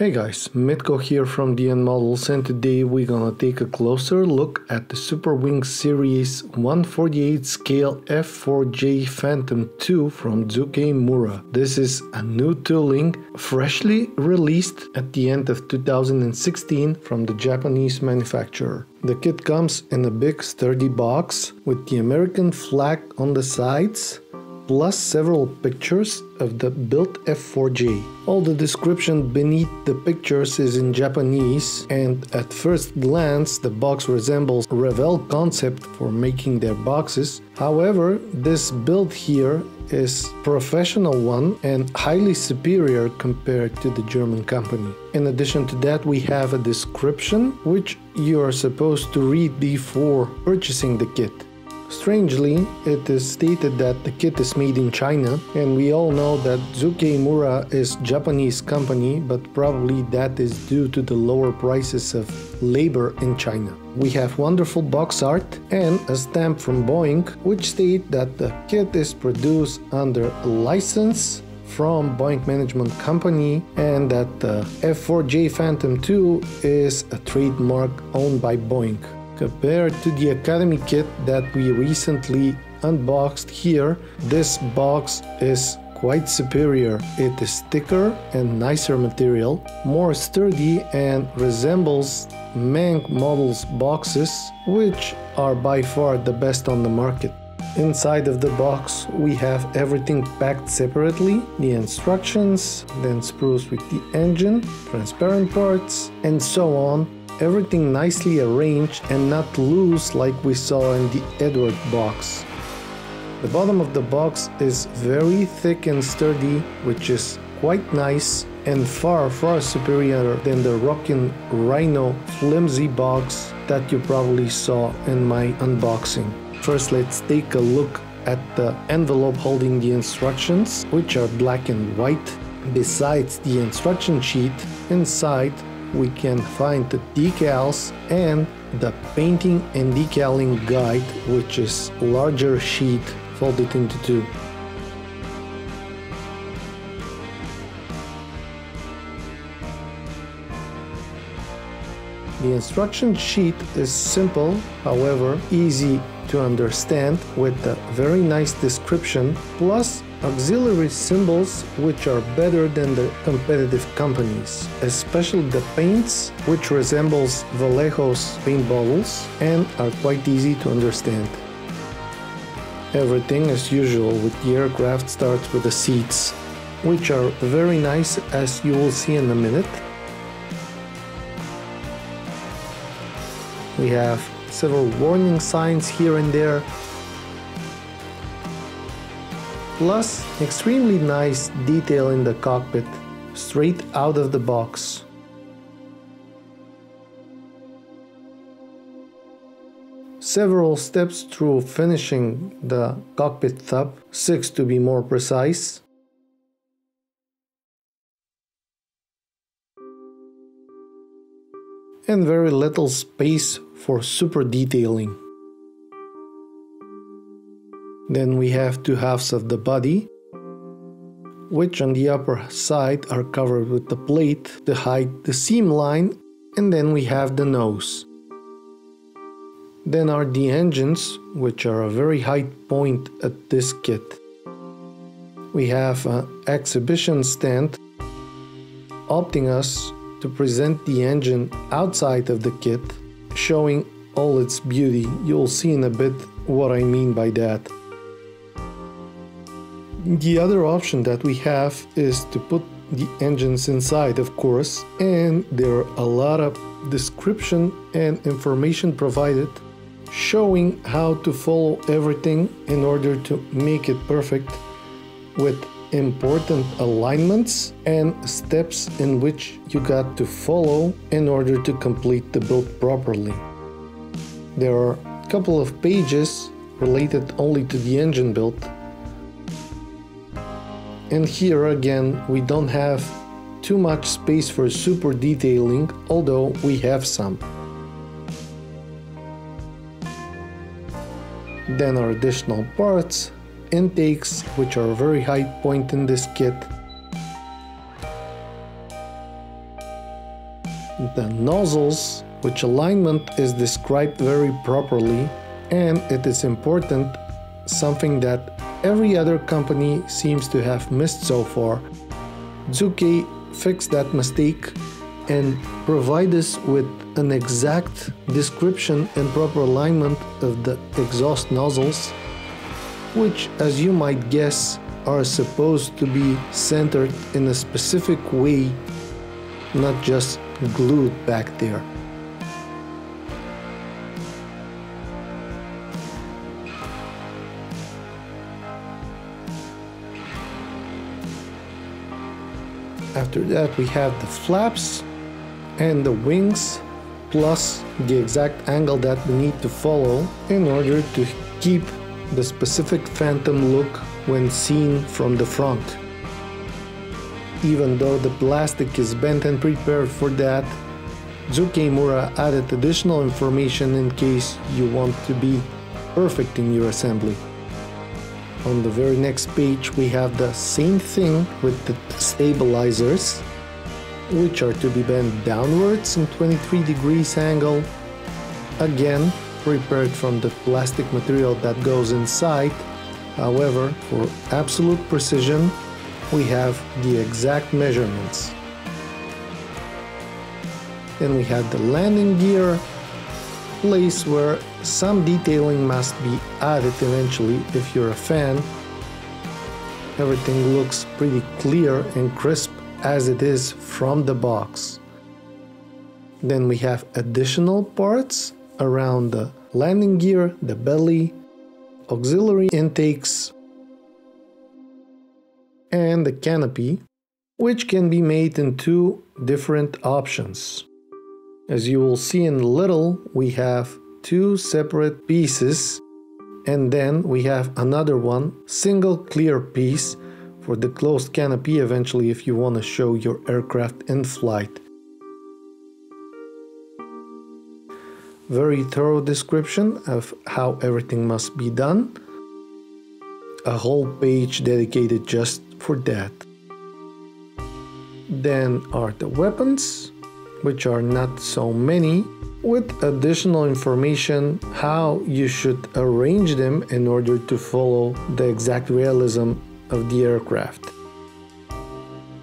Hey guys, Mitko here from DN Models, and today we're gonna take a closer look at the Super Wing Series 1/48 scale F-4J Phantom II from Zoukei-Mura. This is a new tooling, freshly released at the end of 2016 from the Japanese manufacturer. The kit comes in a big sturdy box with the American flag on the sides, plus several pictures of the built F-4J. All the description beneath the pictures is in Japanese, and at first glance the box resembles Revell concept for making their boxes. However, this build here is professional one and highly superior compared to the German company. In addition to that, we have a description which you are supposed to read before purchasing the kit. Strangely, it is stated that the kit is made in China, and we all know that Zoukei-Mura is a Japanese company, but probably that is due to the lower prices of labor in China. We have wonderful box art and a stamp from Boeing, which state that the kit is produced under license from Boeing Management Company, and that the F-4J Phantom II is a trademark owned by Boeing. Compared to the Academy kit that we recently unboxed here, this box is quite superior. It is thicker and nicer material, more sturdy, and resembles Meng models boxes, which are by far the best on the market. Inside of the box we have everything packed separately, the instructions, then sprues with the engine, transparent parts, and so on. Everything nicely arranged and not loose like we saw in the Eduard box. The bottom of the box is very thick and sturdy, which is quite nice and far superior than the Rockin' Rhino flimsy box that you probably saw in my unboxing. First, let's take a look at the envelope holding the instructions, which are black and white. Besides the instruction sheet, inside we can find the decals and the painting and decaling guide, which is a larger sheet folded into two. The instruction sheet is simple, however easy to understand, with a very nice description plus auxiliary symbols which are better than the competitive companies, especially the paints, which resembles Vallejo's paint bottles and are quite easy to understand. Everything as usual with the aircraft starts with the seats, which are very nice, as you will see in a minute. We have several warning signs here and there, plus extremely nice detail in the cockpit, straight out of the box. Several steps through finishing the cockpit top, 6 to be more precise. And very little space for super detailing. Then we have two halves of the body, which on the upper side are covered with the plate to hide the seam line, and then we have the nose. Then are the engines, which are a very high point at this kit. We have an exhibition stand, opting us to present the engine outside of the kit, showing all its beauty. You'll see in a bit what I mean by that. The other option that we have is to put the engines inside, of course, and there are a lot of description and information provided, showing how to follow everything in order to make it perfect, with important alignments and steps in which you got to follow in order to complete the build properly. There are a couple of pages related only to the engine build. And here again we don't have too much space for super detailing, although we have some. Then our additional parts, intakes, which are a very high point in this kit. the nozzles, which alignment is described very properly, and it is important, something that every other company seems to have missed so far. Zoukei fixed that mistake and provide us with an exact description and proper alignment of the exhaust nozzles, which, as you might guess, are supposed to be centered in a specific way, not just glued back there. After that we have the flaps and the wings, plus the exact angle that we need to follow in order to keep the specific Phantom look when seen from the front. Even though the plastic is bent and prepared for that, Zoukei-Mura added additional information in case you want to be perfect in your assembly. On the very next page we have the same thing with the stabilizers, which are to be bent downwards in 23 degrees angle, again prepared from the plastic material that goes inside. However, for absolute precision we have the exact measurements. Then we have the landing gear, place where some detailing must be added eventually if you're a fan. Everything looks pretty clear and crisp as it is from the box. Then we have additional parts around the landing gear, the belly, auxiliary intakes, and the canopy, which can be made in two different options. As you will see in a little, we have two separate pieces, and then we have another one, single clear piece for the closed canopy eventually if you want to show your aircraft in flight. Very thorough description of how everything must be done. A whole page dedicated just for that. Then are the weapons, which are not so many, with additional information how you should arrange them in order to follow the exact realism of the aircraft.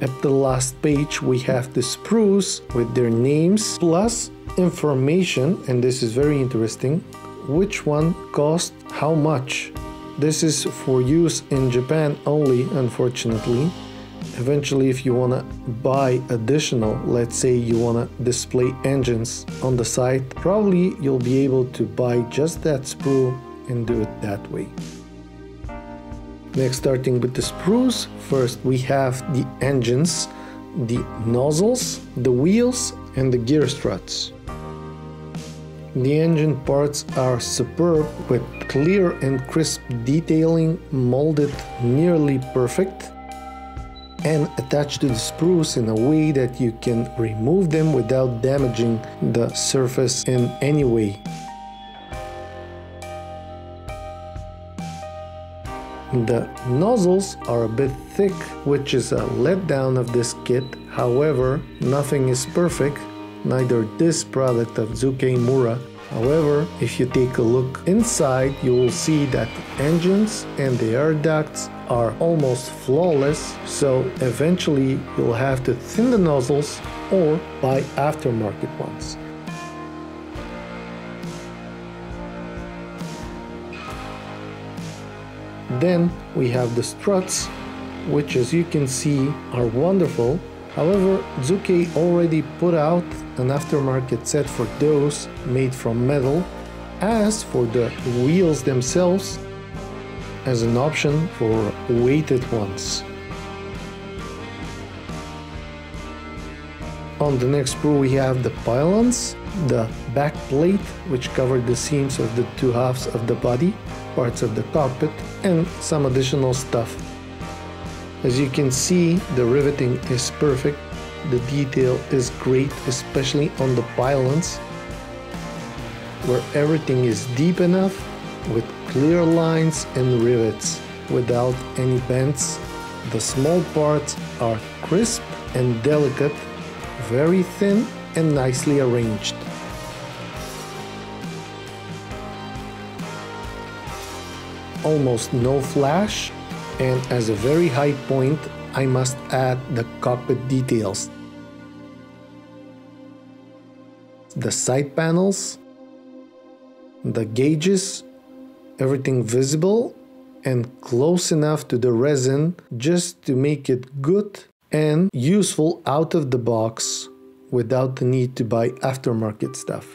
At the last page we have the sprues with their names plus information, and this is very interesting, which one cost how much. This is for use in Japan only, unfortunately. Eventually, if you want to buy additional, let's say you want to display engines on the site, probably you'll be able to buy just that sprue and do it that way. Next, starting with the sprues, first we have the engines, the nozzles, the wheels, and the gear struts. The engine parts are superb with clear and crisp detailing, molded nearly perfect, and attached to the sprues in a way that you can remove them without damaging the surface in any way. The nozzles are a bit thick, which is a letdown of this kit. However, nothing is perfect, neither this product of Zoukei-Mura. However, if you take a look inside, you will see that the engines and the air ducts are almost flawless, so eventually you'll have to thin the nozzles or buy aftermarket ones. Then we have the struts, which as you can see are wonderful. However, Zoukei already put out an aftermarket set for those made from metal. As for the wheels themselves, as an option for weighted ones. On the next sprue we have the pylons, the back plate which covered the seams of the two halves of the body, parts of the cockpit, and some additional stuff. As you can see, the riveting is perfect, the detail is great, especially on the pylons, where everything is deep enough with clear lines and rivets without any bends. The small parts are crisp and delicate, very thin and nicely arranged. Almost no flash, and as a very high point, I must add the cockpit details. The side panels, the gauges, everything visible and close enough to the resin just to make it good and useful out of the box without the need to buy aftermarket stuff.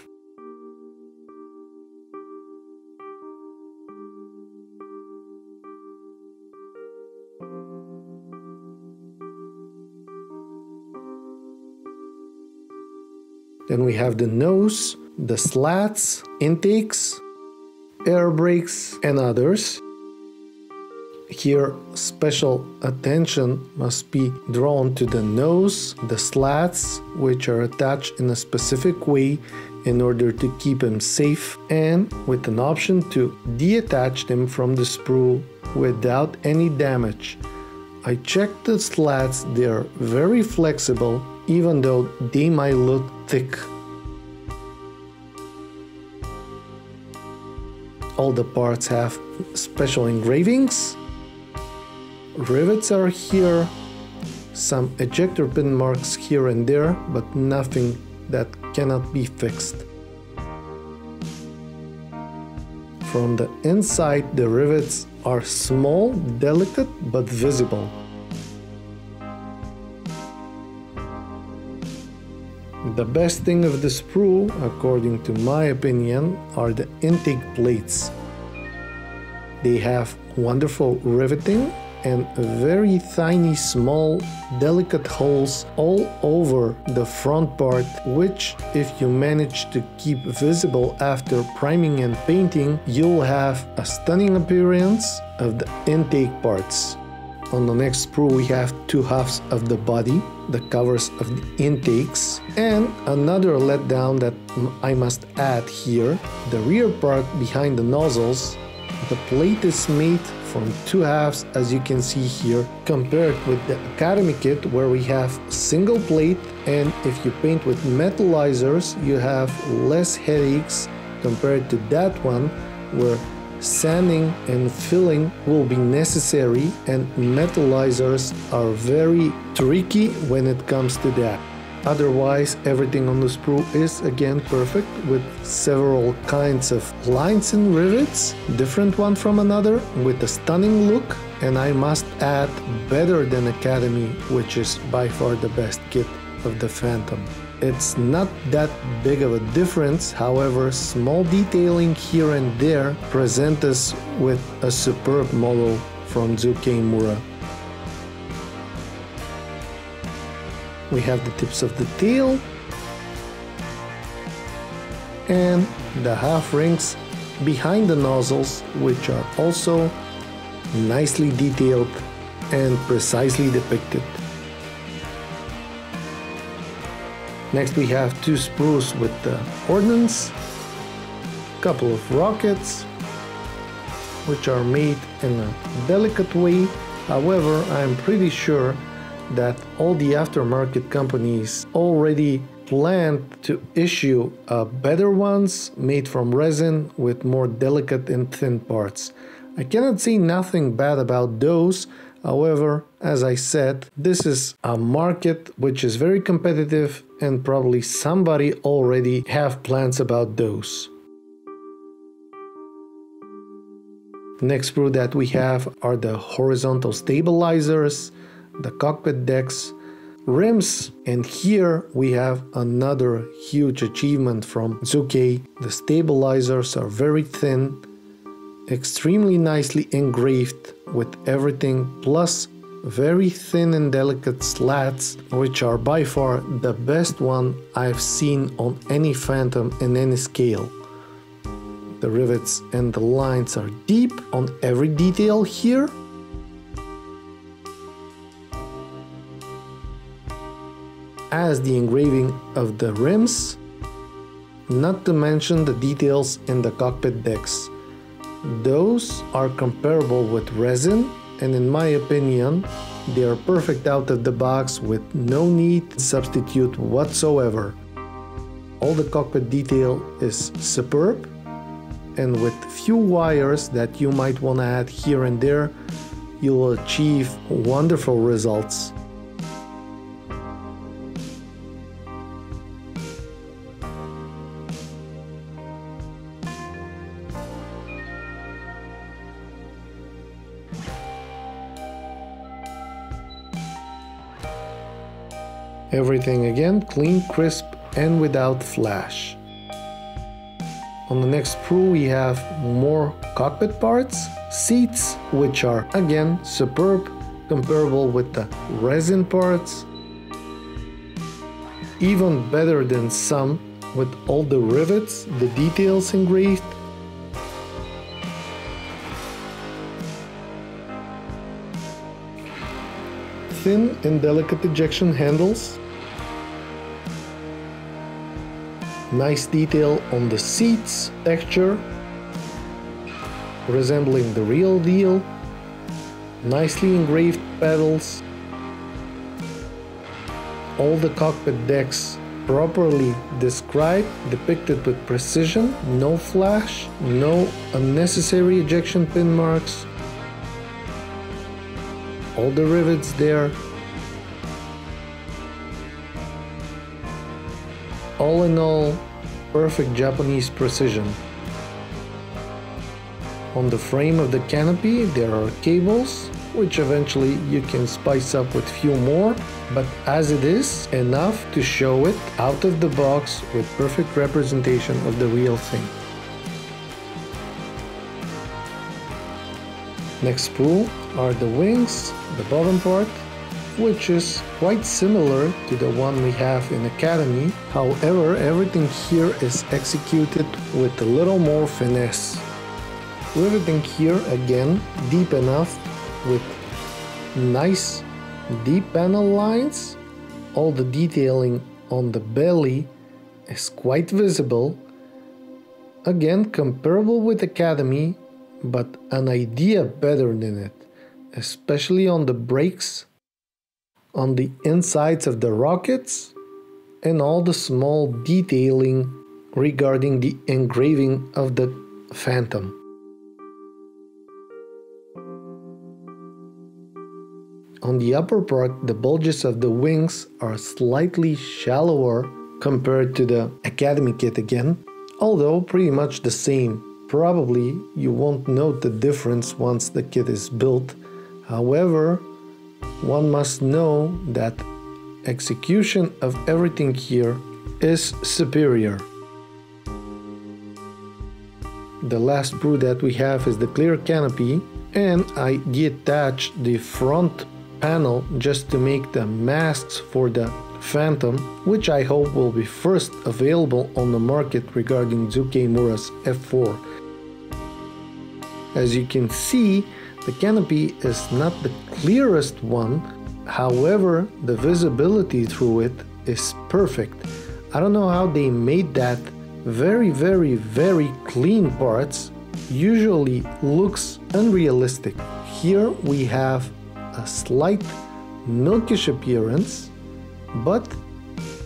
Then we have the nose, the slats, intakes, air brakes and others. Here special attention must be drawn to the nose, the slats, which are attached in a specific way in order to keep them safe, and with an option to deattach them from the sprue without any damage. I checked the slats, they're very flexible even though they might look thick. All the parts have special engravings. Rivets are here, some ejector pin marks here and there, but nothing that cannot be fixed. From the inside, the rivets are small, delicate, but visible. The best thing of the sprue, according to my opinion, are the intake plates. They have wonderful riveting and very tiny, small, delicate holes all over the front part, which, if you manage to keep visible after priming and painting, you'll have a stunning appearance of the intake parts. On the next sprue we have two halves of the body, the covers of the intakes, and another letdown that I must add here, the rear part behind the nozzles. The plate is made from two halves, as you can see here, compared with the Academy kit where we have single plate, and if you paint with metallizers you have less headaches compared to that one where sanding and filling will be necessary, and metallizers are very tricky when it comes to that. Otherwise, everything on the sprue is again perfect, with several kinds of lines and rivets, different one from another, with a stunning look, and I must add, better than Academy, which is by far the best kit of the Phantom. It's not that big of a difference, however, small detailing here and there present us with a superb model from Zoukei-Mura. We have the tips of the tail and the half rings behind the nozzles, which are also nicely detailed and precisely depicted. Next we have two sprues with the ordnance, a couple of rockets, which are made in a delicate way. However, I'm pretty sure that all the aftermarket companies already planned to issue better ones made from resin with more delicate and thin parts. I cannot say nothing bad about those. However, as I said, this is a market which is very competitive, and probably somebody already have plans about those. Next sprue that we have are the horizontal stabilizers, the cockpit decks, rims, and here we have another huge achievement from Zoukei. The stabilizers are very thin, extremely nicely engraved with everything, plus very thin and delicate slats, which are by far the best one I've seen on any Phantom in any scale. The rivets and the lines are deep on every detail here. As the engraving of the rims, not to mention the details in the cockpit decks. Those are comparable with resin, and in my opinion, they are perfect out of the box with no need substitute whatsoever. All the cockpit detail is superb, and with few wires that you might want to add here and there, you will achieve wonderful results. Everything again clean, crisp and without flash. On the next sprue we have more cockpit parts, seats which are again superb, comparable with the resin parts. Even better than some, with all the rivets, the details engraved. Thin and delicate ejection handles. Nice detail on the seats, texture, resembling the real deal. Nicely engraved pedals. All the cockpit decks properly described, depicted with precision, no flash, no unnecessary ejection pin marks. All the rivets there. All in all, perfect Japanese precision. On the frame of the canopy there are cables, which eventually you can spice up with few more, but as it is, enough to show it out of the box with perfect representation of the real thing. Next sprue are the wings, the bottom part, which is quite similar to the one we have in Academy. However, everything here is executed with a little more finesse. Riveting here again, deep enough, with nice deep panel lines. All the detailing on the belly is quite visible. Again, comparable with Academy, but an idea better than it, especially on the brakes, on the insides of the rockets, and all the small detailing regarding the engraving of the Phantom. On the upper part, the bulges of the wings are slightly shallower compared to the Academy kit again, although pretty much the same. Probably you won't note the difference once the kit is built. However, one must know that execution of everything here is superior. The last sprue that we have is the clear canopy, and I detached the front panel just to make the masks for the Phantom, which I hope will be first available on the market regarding Zoukei-Mura's F4. As you can see, the canopy is not the clearest one, however, the visibility through it is perfect. I don't know how they made that. Very clean parts usually looks unrealistic. Here we have a slight milkish appearance, but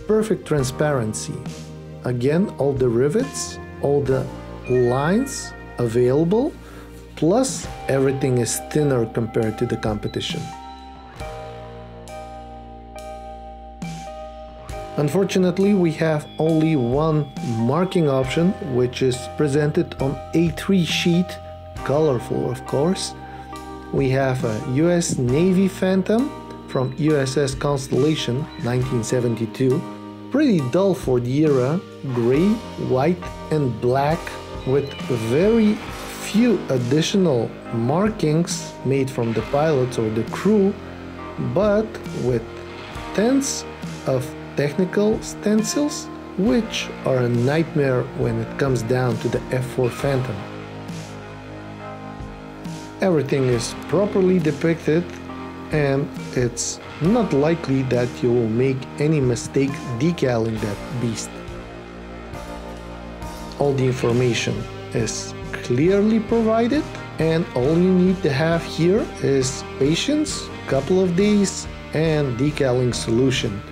perfect transparency. Again, all the rivets, all the lines available, plus everything is thinner compared to the competition. Unfortunately, we have only one marking option, which is presented on A3 sheet, colorful of course. We have a US Navy Phantom from USS Constellation 1972, pretty dull for the era, gray, white and black, with very few additional markings made from the pilots or the crew, but with tens of technical stencils, which are a nightmare when it comes down to the F4 Phantom. Everything is properly depicted, and it's not likely that you will make any mistake decaling that beast. All the information is clearly provided, and all you need to have here is patience, couple of days, and decaling solution.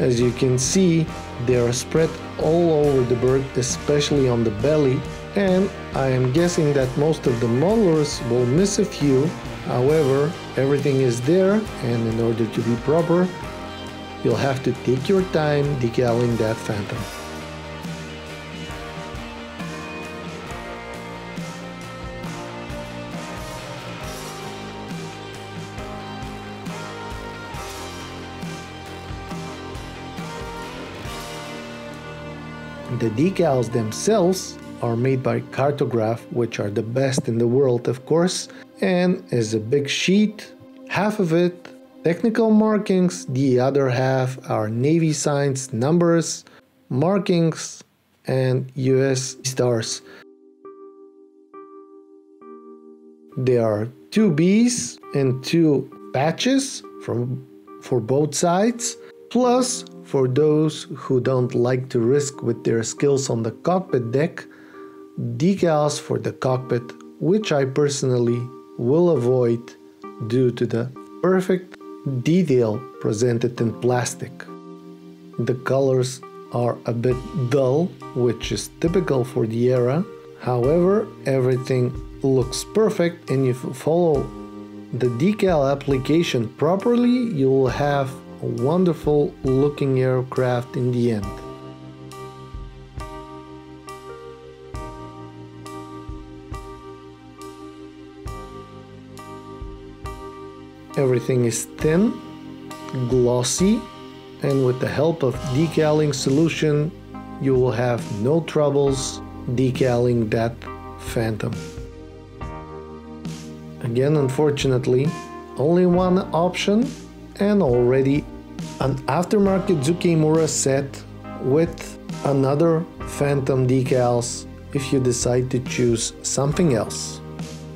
As you can see, they are spread all over the bird, especially on the belly, and I am guessing that most of the modelers will miss a few. However, everything is there, and in order to be proper, you'll have to take your time decaling that Phantom. The decals themselves are made by Cartograph, which are the best in the world, of course, and is a big sheet. Half of it technical markings, the other half are Navy signs, numbers, markings, and US stars. There are two Bs and two patches for both sides, plus for those who don't like to risk with their skills on the cockpit deck, decals for the cockpit, which I personally will avoid due to the perfect detail presented in plastic. The colors are a bit dull, which is typical for the era. However, everything looks perfect, and if you follow the decal application properly, you'll have a wonderful looking aircraft in the end. Everything is thin, glossy, and with the help of decaling solution, you will have no troubles decaling that Phantom. Again, unfortunately, only one option, and already an aftermarket Zoukei-Mura set with another Phantom decals if you decide to choose something else.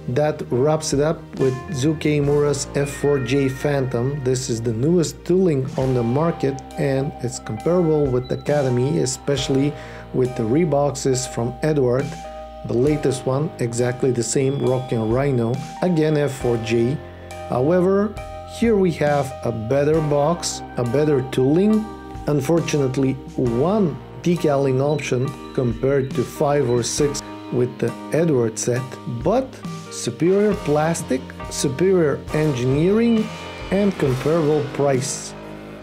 That wraps it up with Zoukei-Mura's F-4J Phantom. This is the newest tooling on the market, and it's comparable with Academy, especially with the reboxes from Eduard. The latest one, exactly the same, Rockin' Rhino, again F-4J. However, here we have a better box, a better tooling. Unfortunately, one decaling option compared to 5 or 6 with the Eduard set, but superior plastic, superior engineering, and comparable price.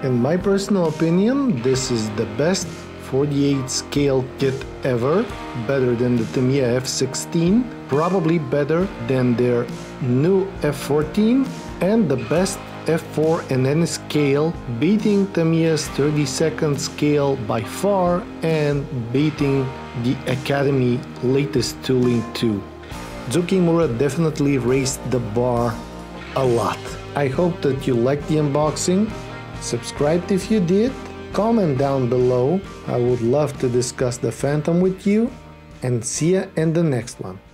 In my personal opinion, this is the best 48 scale kit ever, better than the Tamiya F-16, probably better than their new F-14, and the best F4 and N scale, beating Tamiya's 32nd scale by far, and beating the Academy latest tooling too. Zoukei-Mura definitely raised the bar a lot. I hope that you liked the unboxing. Subscribe if you did. Comment down below. I would love to discuss the Phantom with you, and see ya in the next one.